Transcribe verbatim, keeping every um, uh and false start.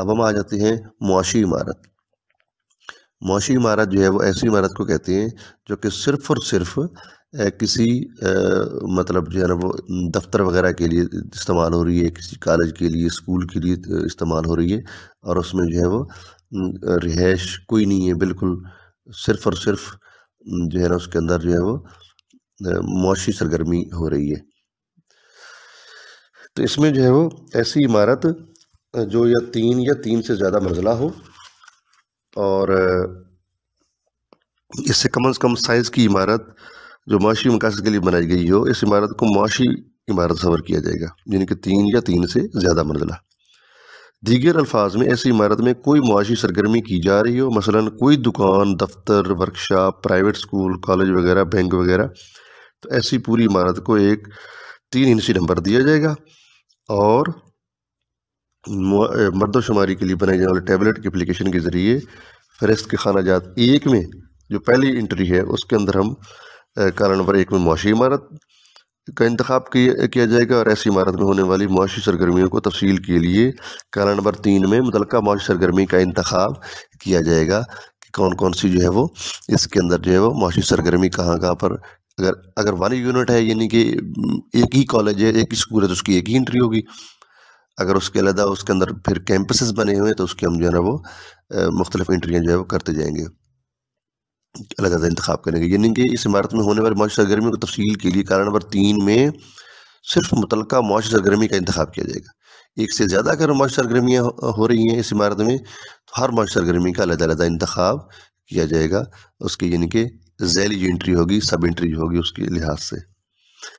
अब हम आ जाते हैं मुआशी इमारत। मुआशी इमारत जो है वो ऐसी इमारत को कहते हैं जो कि सिर्फ़ और सिर्फ किसी आ, मतलब जो है ना वो दफ्तर वगैरह के लिए इस्तेमाल हो रही है, किसी कॉलेज के लिए, स्कूल के लिए इस्तेमाल हो रही है, और उसमें जो है वो रिहाइश कोई नहीं है, बिल्कुल सिर्फ़ और सिर्फ जो है ना उसके अंदर जो है वो मुआशी सरगर्मी हो रही है। तो इसमें जो है वो ऐसी इमारत जो या तीन या तीन से ज़्यादा मंजिला हो और इससे कम अज़ कम साइज़ की इमारत जो मुआशी मकासद के लिए बनाई गई हो, इस इमारत को मुआशी इमारत सवर किया जाएगा, यानी कि तीन या तीन से ज़्यादा मंजिला। दीगर अल्फाज में ऐसी इमारत में कोई मुआशी सरगर्मी की जा रही हो, मसलन कोई दुकान, दफ्तर, वर्कशॉप, प्राइवेट स्कूल, कॉलेज वगैरह, बैंक वगैरह, तो ऐसी पूरी इमारत को एक तीन हिस्सी नंबर दिया जाएगा और मर्दोशुमारी के लिए बनाए जाने वाले टैबलेट के एप्लीकेशन के ज़रिए फहरिस्त के खानाजात एक में जो पहली एंट्री है उसके अंदर हम काला नंबर एक में मुआशी इमारत का इंतखाब किया जाएगा और ऐसी इमारत में होने वाली मुआशी सरगर्मियों को तफसील के लिए काला नंबर तीन में मुतलका मुआशी सरगर्मी का इंतखाब किया जाएगा कि कौन कौन सी जो है वो इसके अंदर जो है वो मुआशी सरगर्मी कहाँ कहाँ पर, अगर अगर वन यूनिट है यानी कि एक ही कॉलेज है, एक ही स्कूल है, तो उसकी एक ही एंट्री होगी। अगर उसके अलावा उसके अंदर फिर कैंपसेस बने हुए हैं तो उसके हम जो है ना वो मुख्तलिफ एंट्रियाँ जो है वो करते जाएंगे, अलग अलग इंतखाब करेंगे। यानी कि इस इमारत में होने वाली मुआशी सरगर्मी को तफसील के लिए कारा नंबर तीन में सिर्फ मुतलका मुआशी सरगर्मी का इंतखाब किया जाएगा। एक से ज़्यादा अगर मुआशी सरगर्मियाँ हो रही हैं इस इमारत में तो हर मुआशी सरगर्मी का अलग अलग इंतखाब किया जाएगा, उसकी यानी कि जैली जो एंट्री होगी, सब एंट्री होगी उसके लिहाज से।